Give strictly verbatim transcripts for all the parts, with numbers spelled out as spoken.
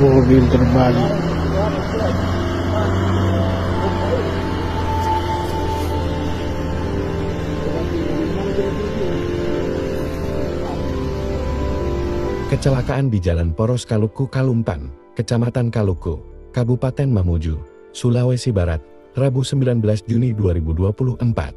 mobil terbalik. Kecelakaan di Jalan Poros Kalukku Kalumpang, Kecamatan Kalukku, Kabupaten Mamuju, Sulawesi Barat, Rabu sembilan belas Juni dua ribu dua puluh empat.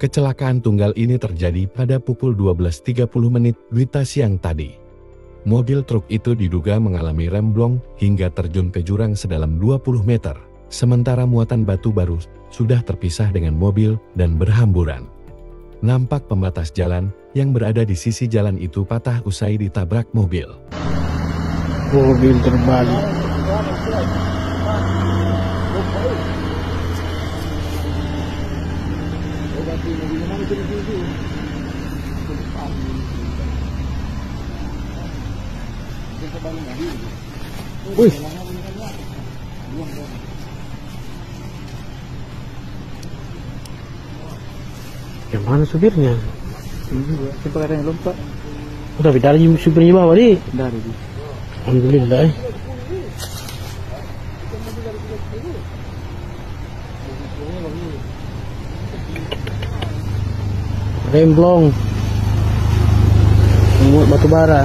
Kecelakaan tunggal ini terjadi pada pukul dua belas tiga puluh menit Wita siang tadi. Mobil truk itu diduga mengalami remblong hingga terjun ke jurang sedalam dua puluh meter, sementara muatan batu baru sudah terpisah dengan mobil dan berhamburan. Nampak pembatas jalan yang berada di sisi jalan itu patah usai ditabrak mobil. Mobil terbalik. Wih. Yang mana supirnya? Siapa katanya lompat? Udah, dari supirnya bawa deh. Dari. Alhamdulillah. Remblong, muat batu bara.